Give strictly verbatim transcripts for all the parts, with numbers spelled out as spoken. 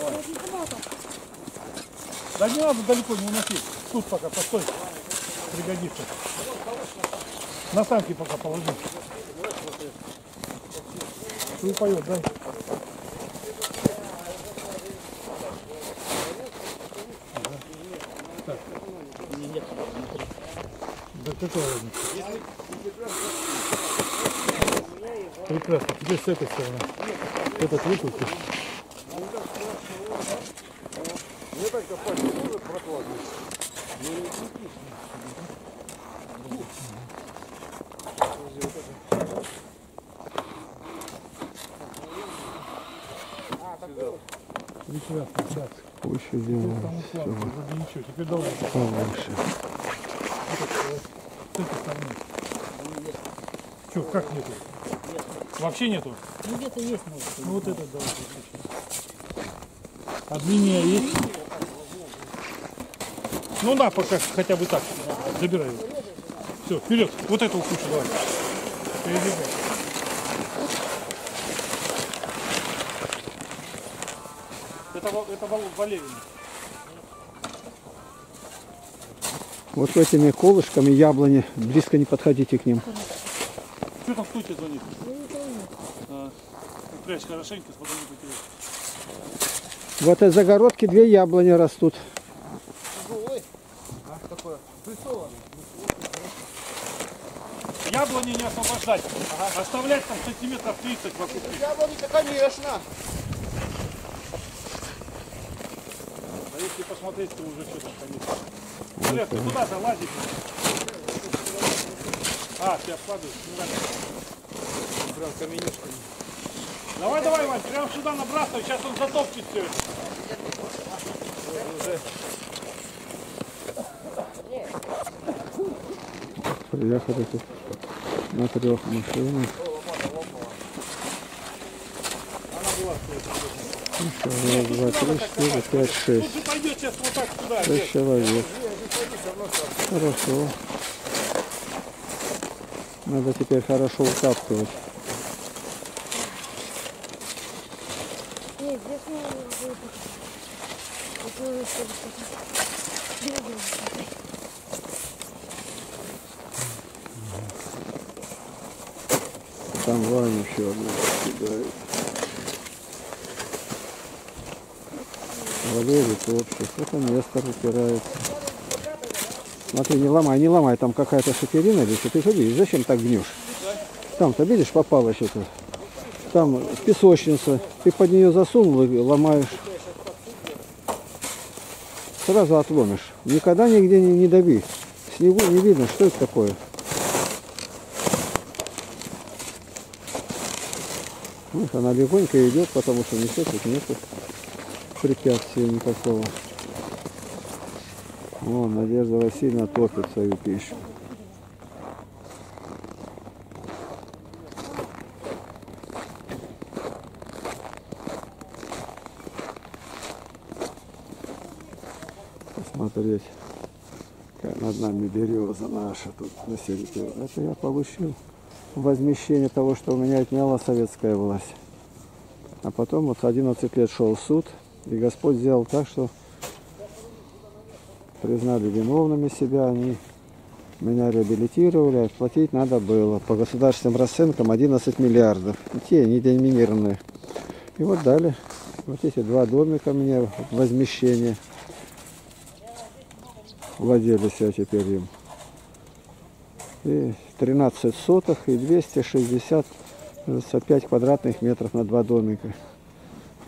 Давай. Да не надо далеко не уноси. Тут пока постой. Пригодится. На санки пока положи. И поет, да? Так. Да какая разница? Прекрасно. Теперь с этой стороны. Этот выкрутишь. Мне только пальцы тоже прокладываются. Но не крепись. Прекрасно, сейчас. Пуще делаем. Теперь давай. Повыше. С этой стороны. Че, как нету? Вообще нету? Ну где-то есть, может. Ну вот этот давай. А длиннее есть? Ну да, пока хотя бы так. Забирай его. Все, вперед. Вот эту кучу давай. Перебегай. Это, это Валерий. Вот этими колышками яблони. Близко не подходите к ним. Что там в куче звонит? А, прячь хорошенько, смотри, не потеряй. В этой загородке две яблони растут. Яблони не освобождать. Ага. Оставлять там сантиметров тридцать вокруг. Яблони-то, конечно. А если посмотреть, то уже что-то конечно. Вот Олег, ты туда залазишь. А, ты откладываешь. Прям каменюшками. Давай, давай, Вань, прямо сюда набрасывай, сейчас он затопчет все. Приехали тут на трех машинах. Раз, два, три, четыре, пять, шесть. Шесть человек. Хорошо. Надо теперь хорошо утаптывать. Там Ваня еще одну кидает. Валерий топчет. Это место выпирается. Смотри, не ломай, не ломай. Там какая-то шиферина висит. Ты же видишь, зачем так гнешь? Там-то, видишь, попало что-то. Там песочница. Ты под нее засунул и ломаешь. Сразу отломишь. Никогда нигде не, не доби. Снегу не видно, что это такое. Ну, она легонько идет, потому что несет, тут нету препятствия никакого. Вон, Надежда Васильевна топит свою пищу. Посмотреть, как над нами береза наша тут на середине. Это я получил возмещение того, что у меня отняла советская власть. А потом вот одиннадцать лет шел суд, и Господь сделал так, что признали виновными себя, они меня реабилитировали, платить надо было по государственным расценкам одиннадцать миллиардов. И те не деноминированные. И вот дали вот эти два домика мне возмещение. Владелец я теперь им. И тринадцать сотых и двести шестьдесят пять квадратных метров на два домика.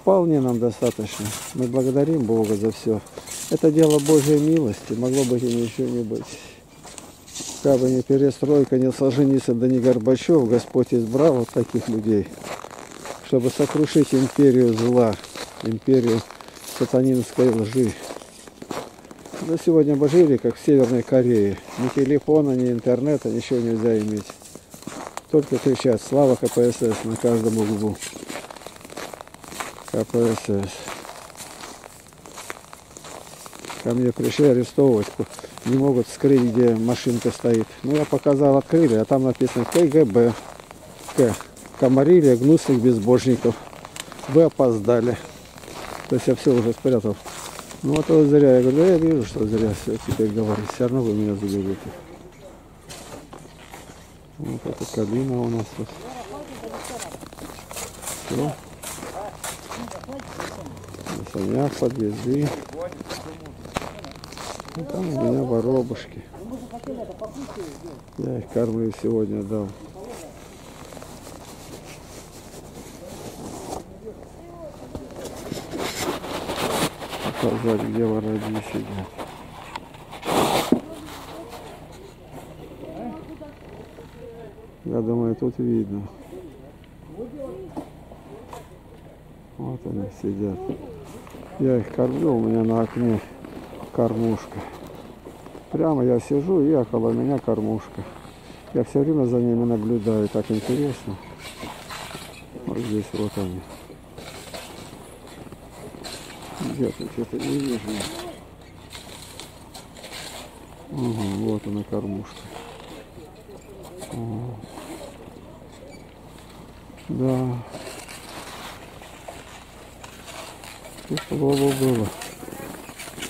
Вполне нам достаточно. Мы благодарим Бога за все. Это дело Божьей милости. Могло быть и ничего не быть. Как бы ни перестройка, ни Солженицын, да ни Горбачев, Господь избрал вот таких людей, чтобы сокрушить империю зла, империю сатанинской лжи. Но сегодня мы жили, как в Северной Корее. Ни телефона, ни интернета, ничего нельзя иметь. Только кричат «Слава ка пэ эс эс» на каждом углу. ка пэ эс эс. Ко мне пришли арестовывать. Не могут скрыть, где машинка стоит. Ну, я показал, открыли, а там написано ка гэ бэ. К. Комарили гнусных безбожников. Вы опоздали. То есть я все уже спрятал. Ну а то зря. Я говорю, да я вижу, что зря все теперь говорю. Все равно вы меня загубите. Вот эта кабина у нас тут. Все. Саня, подъезды. Ну, там у меня воробушки. Я их кормлю сегодня, дал. Показать, где воробьи сидят. Я думаю, тут видно. Вот они сидят. Я их кормлю, у меня на окне кормушка. Прямо я сижу, и около меня кормушка. Я все время за ними наблюдаю, так интересно. Вот здесь вот они. Где-то что-то не вижу. Угу, вот она кормушка. Угу. Да. Тепло было.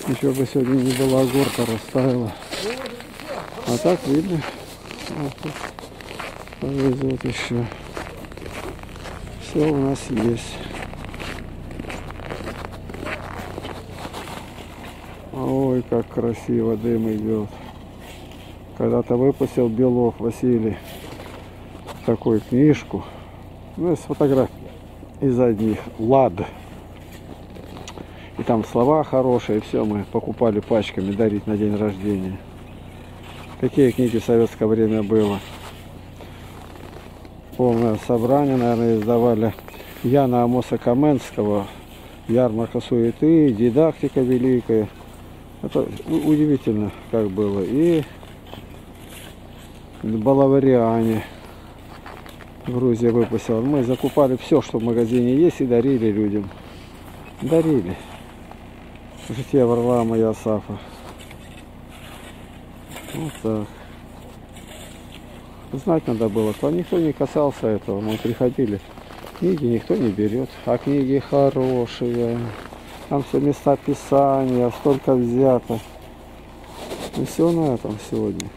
Еще бы сегодня не была горка, растаяла. А так видно. Повезет еще. Все у нас есть. Ой, как красиво дым идет. Когда-то выпустил Белов Василий такую книжку. Ну, с фотографией из одних. Лад. И там слова хорошие, все мы покупали пачками, дарить на день рождения. Какие книги в советское время было? Полное собрание, наверное, издавали. Яна Амоса Каменского, «Ярмарка суеты», «Дидактика великая». Это удивительно, как было. И «Балавриани» Грузия выпустила. Мы закупали все, что в магазине есть, и дарили людям. Дарили. «Житие Варлама и Иосафа». Вот так. Знать надо было, что никто не касался этого. Мы приходили. Книги никто не берет. А книги хорошие. Там все места писания, столько взято. И все на этом сегодня.